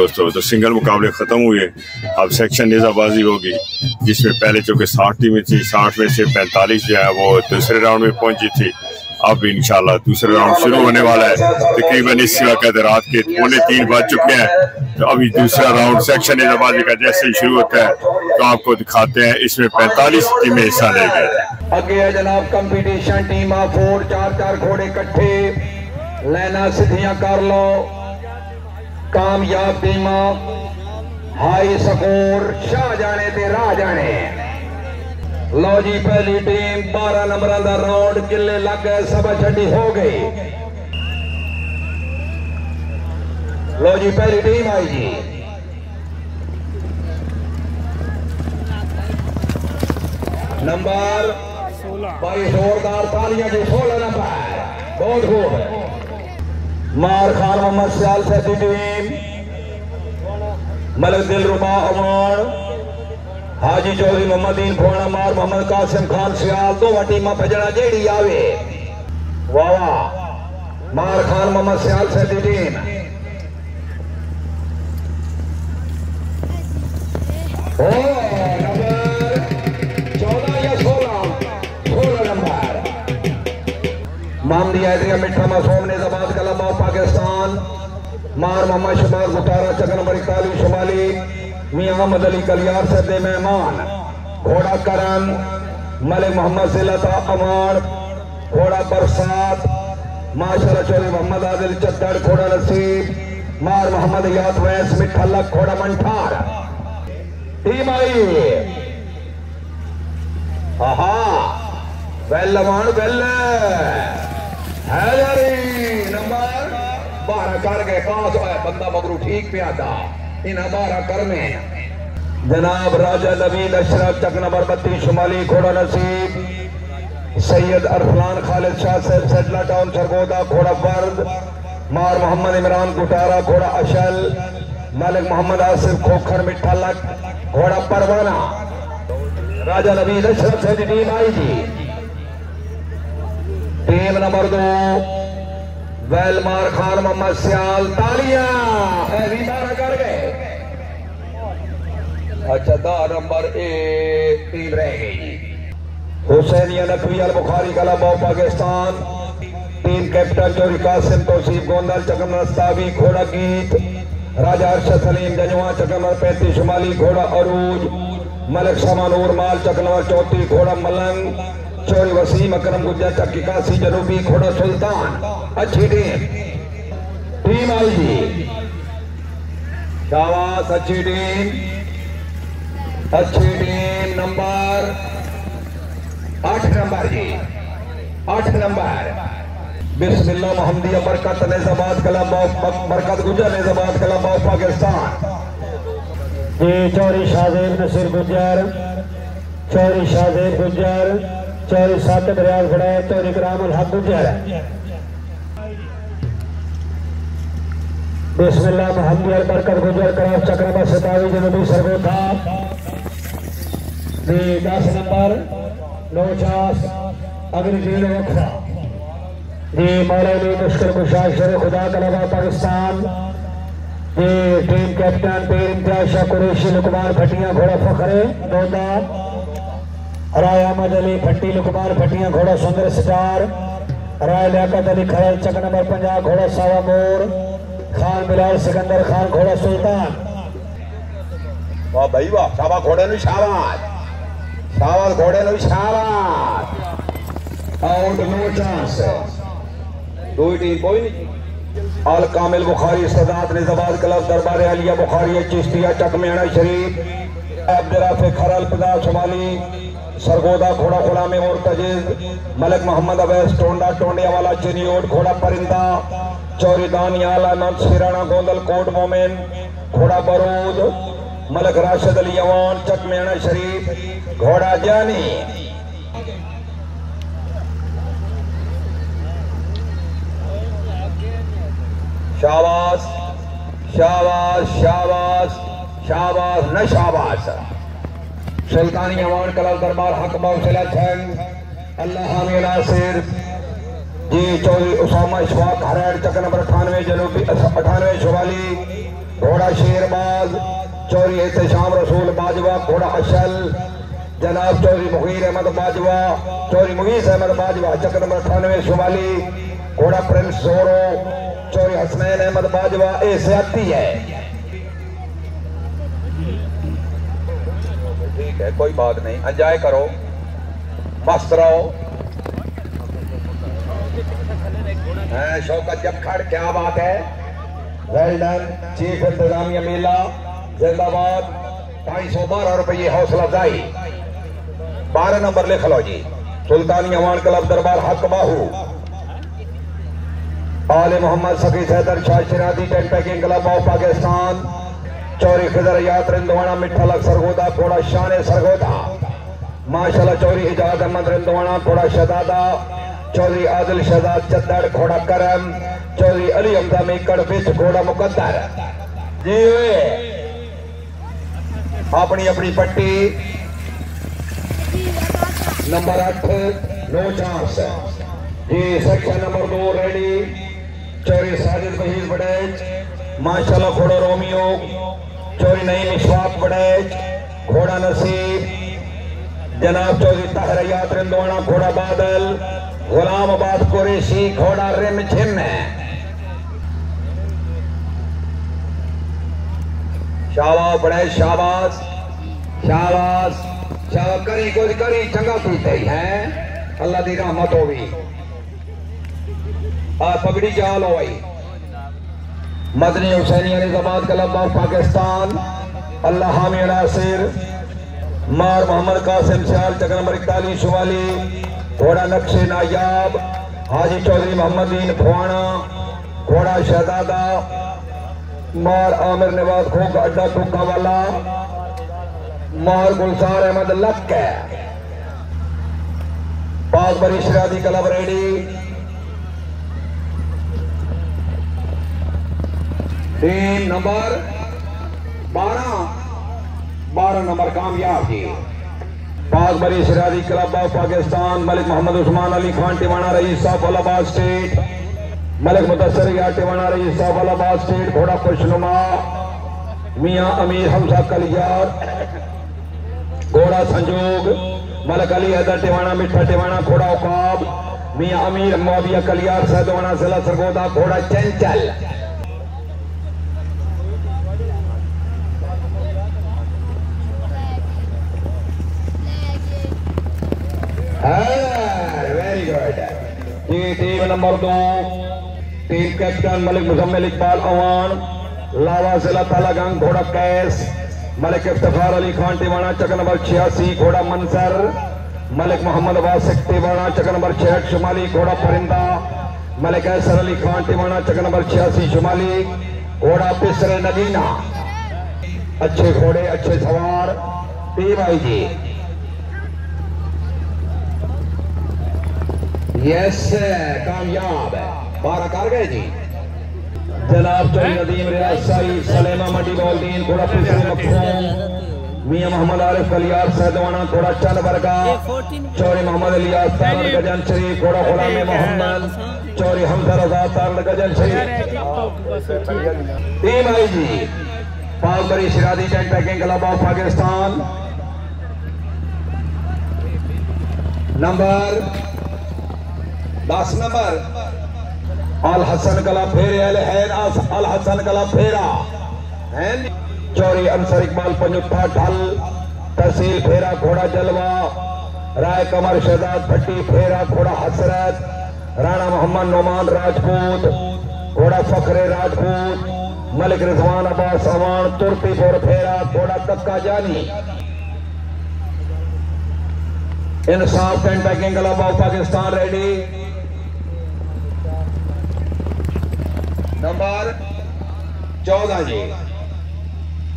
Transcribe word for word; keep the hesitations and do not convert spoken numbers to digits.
दोस्तों, तो सिंगल मुकाबले ख़त्म हुए। अब सेक्शन नेज़ाबाजी होगी जिसमें पहले चूँकि साठ टीमें थी, साठ में से पैंतालीस जो है वो दूसरे राउंड में पहुंची थी। अब इंशाल्लाह दूसरा राउंड शुरू होने वाला है। तकरीबन इस वक्त रात के पौने तीन बज चुके हैं। तो अभी दूसरा राउंड सेक्शन नेज़ाबाजी का जैसे ही शुरू होता है तो आपको दिखाते हैं। इसमें पैंतालीस टीमें हिस्सा लेंगे। आगे है जनाब कंपटीशन, टीम ऑफ फोर, चार चार घोड़े इकट्ठे, लेना सीधियां कर लो। कामयाब टीमा हाई स्कोर शाह जाने ते राह जाने। लो जी पहली टीम बारह नंबर का राउंड किले लग गए, सभा छड़ी हो गई। लो जी पहली टीम आई जी, नंबर भाई जोरदार तालियां जी, सोलह नंबर, बहुत खूब। मार खान मोहम्मद सियाल से टीम, मलक दिलरुबा अवार्ड, हाजी चौधरी मोहम्मदीन फोड़ा मार, मोहम्मद कासिम खान सियाल, दो टीमा भजड़ा जेड़ी आवे। वाह मार खान मोहम्मद सियाल से टीम, ओ नंबर चौदह या सोलह, सोलह नंबर। मामदी आदरिया मिठा मासूम ने जबाद कलाबा पाकिस्तान, मार मोहम्मद शबाज मुतारा चक नंबर इकतालीस शुमाली, मियाँ अहमद अली कलियार से मेहमान, घोड़ा करम, मलिक मोहम्मद जिलाता अमान, घोड़ा बरसात, माशरा चौधरी मोहम्मद आदिल चद्दड़, घोड़ा नसीब, मार मोहम्मद याद वैस मिठल्ला, घोड़ा मंठार। टीम आई, आहा वेल अमान वेल नंबर बारह कर गए। कहा बंदा मगरू ठीक पे आता इन हमारा कर्म है। जनाब राजा नवीद अशरफ चक नंबर बत्तीस शुमाली, घोड़ा नसीब, सैयद अरफलान खालिद शाह साहब सेटला टाउन सरगोदा, घोड़ा वर्द, मार मोहम्मद इमरान कुटारा, घोड़ा अशल, मालिक मोहम्मद आसिफ खोखर मिठालक, घोड़ा परवाना। राजा नवीद अशरफ से टीम आई जी। टीम नंबर दो वेल मार खान मोहम्मद सियाल, तालियां कर गए। अच्छा दार नंबर एक टीम रह गई। हुसैनिया नकवी अल बुखारी कलाबाव पाकिस्तान, टीम कैप्टन चौधरी कासिम तौसीफ गोंदल चकम रस्तावी, घोड़ा गीत, राजा अरशद सलीम जजवा चकम पैंतीस शुमाली, घोड़ा अरूज, मलिक समानूर माल चकनवर चौथी, घोड़ा मलंग चौरी वसीम अकरम गुज्जर चक इक्यासी जनूबी, घोड़ा सुल्तान। अच्छी टीम टीम आई जी, शाबाश अच्छी टीम, अच्छी टीम। नंबर आठ नंबर जी, आठ नंबर बिस्मिल्लाह मोहम्मदिया बरकत नेज़ाबाद कलाबाव बरकत गुजर नेज़ाबाद कलाबाव पाकिस्तान जी, चौरी शाहजेब नसीर गुजर, चौरी शाहजेब गुजर, चौरी साकिब रियाज बड़ा, चौरी करामुल हक गुजर। बिस्मिल्लाह मोहम्मदिया बरकत गुजर कराफ चक्रमा सतावी जनूबी सरगोदा, दस नंबर नौचास अग्रजील वक्फा जी, मौलानी मुश्किल कुशा शेर खुदा कलाबा पाकिस्तान जी, टीम कैप्टन पीर इम्तियाज शाह कुरैशी लुकमान भटिया, घोड़ा फखरे दौदा, राय अहमद अली भट्टी लुकमान भटिया, घोड़ा सुंदर सितार, राय लियाकत अली खरल चक नंबर पंजाब, घोड़ा सावा मोर, खान बिलाल सिकंदर खान, घोड़ा सुल्तान। वाह भाई वाह, शाबाश घोड़े नु शाबाश, शाबाश घोड़े नु शाबाश। आउट नो चांस, दो टीम कोई नहीं। आल कामिल बुखारी सदात नेज़ाबाद क्लब दरबार अलिया बुखारी चिश्तिया चकमियाना शरीफ, अब्दुल राफे खरल पंजाब शुमाली, सरगोदा घोड़ा गुलाम और तजीज, मलिक मोहम्मद अवैस टोंडा टोंडिया वाला चिनियोट, घोड़ा परिंदा, चौरी दानियाल अहमद सिराना गोंदल कोट मोमेन, घोड़ा बरूद, मलक राशिद अली अवान चकमियाना शरीफ, घोड़ा जानी। शाबाश शाबाश शाबाश शाबाश न शाबाश। सुल्तानी अवान कलाल दरबार हकबाव सिला छंग अल्लाह हामी नासिर जी, चौधरी उसामा इशफाक हरैर चक नंबर अठानवे जनूबी अठानवे शुमाली, घोड़ा शेरबाज चौरी एहतशाम रसूल बाजवा, घोड़ा अशल जनाब चौधरी मुगीर अहमद बाजवा, चौधरी मुगीस अहमद बाजवा चक्कर नंबर अठानवे शुमाली, घोड़ा प्रिंस जोरो चौधरी हसनैन अहमद बाजवा। ये सियाती है, ठीक है, कोई बात नहीं, एंजॉय करो, मस्त रहो। शौकत जब खड़, क्या बात है, वेल डन। चीफ इंतजामिया मेला जिंदाबाद। ढाई सौ बारह रुपये हौसला अफजाई। बारह नंबर लिख लो जी, सुल्तानी अवान क्लब दरबार हक बाहू, आले मोहम्मद सकी सैदर शाह शिरादी tent pegging club of Pakistan, Chaudhry Khidr यात्रा मिठा लग सरगोदा, घोड़ा शान सरगोदा माशाल्लाह, चौरी इजाज अहमद रिंदवाना, घोड़ा शहजादा चौधरी आदिल शहजाद चद्दड़, घोड़ा करम चौधरी अली हमदा मेकड़ बिच, घोड़ा मुकद्दर जी। अपनी अपनी पट्टी नंबर आठ नो चांस जी। सेक्शन नंबर दो रेडी, चौरी साजिद बहीज बड़ैच माशाल्लाह, घोड़ा रोमियो चौरी नईम इशफाक बड़ैच, घोड़ा नसीब जनाब चौधरी ताहिर हयात रिंदवाना, घोड़ा बादल गुलाम आबाद कुरैशी, घोड़ा रिम झिम है। शाबाश बड़े, शाबाश शाबाश शाबाश, करी कुछ करी चंगा पीते ही है, अल्लाह दी रहमत हो गई। पगड़ी चाल हो गई। मदनी हुसैनी निजामाबाद क्लब ऑफ पाकिस्तान, अल्लाह हामी नासिर मार मोहम्मद कासिम सियाल चक्कर नंबर इकतालीस शुमाली, घोड़ा नक्शे नायाब हाजी चौधरी मोहम्मद दीन फुआना, घोड़ा शहजादा मार आमिर नवाज खोखा अड्डा टोका वाला, मार गुलजार अहमद लक है। पास बरी शरादी क्लब रेडी, टीम नंबर बारह, बारह नंबर कामयाब जी। पास बरी शरादी क्लब ऑफ पाकिस्तान, मलिक मोहम्मद उस्मान अली खान टिवाना रईस साहब अलाहाबाद स्टेट, मलिक मुदस्सर यार टिवाना रईस साहब अलाहाबाद स्टेट, घोड़ा खुशनुमा मियां अमीर हमजा कलियार, घोड़ा संजोग मलिक अली हैदर टिवाना मिठा टिवाना, घोड़ा औकाब मियां अमीर मुआविया कलियार सैदवाना जिला सरगोदा, घोड़ा चंचल। वेरी गुड जी। टीम नंबर दो, टीम कैप्टन मलिक मुजम्मिल इकबाल अवान लावा जिला तालागंज, घोड़ा कैस मलिक इफ्तार अली खान टिवाना चक्कर नंबर छियासी, घोड़ा मंसर मलिक मोहम्मद वासिक टिवाना चक्कर नंबर छियाठ शुमाली, घोड़ा परिंदा मलिक ऐसर अली खान टिवाना चक्कर नंबर छियासी शुमाली, घोड़ा पिसरे नदीना। अच्छे घोड़े, अच्छे सवार टीम आई जी। यस कामयाब है, बारह कार गए जी। जनाब चौधरी नदीम रियासी सलेमा मंडी बौलदीन, घोड़ा मियां मोहम्मद आरिफ अलियास सैदवाना, घोड़ा चंद वर्गा चौरी मोहम्मद अलियास तारल गजन शरीफ, घोड़ा गुलाम मोहम्मद चौरी हमजा रजा तारल गजन शरीफ। टीम आई जी। पाक बरी शिरादी tent pegging club of Pakistan, number दस नंबर अल हसन कला फेरे अल हसन कला फेरा चौरी अंसर इकबाल पंजुठा ढल तहसील फेरा, घोड़ा जलवा राय कमर शहजाद भट्टी फेरा, घोड़ा हसरत राणा मोहम्मद नोमान राजपूत, घोड़ा फखरे राजपूत मलिक रिजवान अब्बास अवान तुर्तीपुर फेरा, घोड़ा तक्का जानी। इंसाफ tent pegging club of Pakistan ready, number चौदह जी।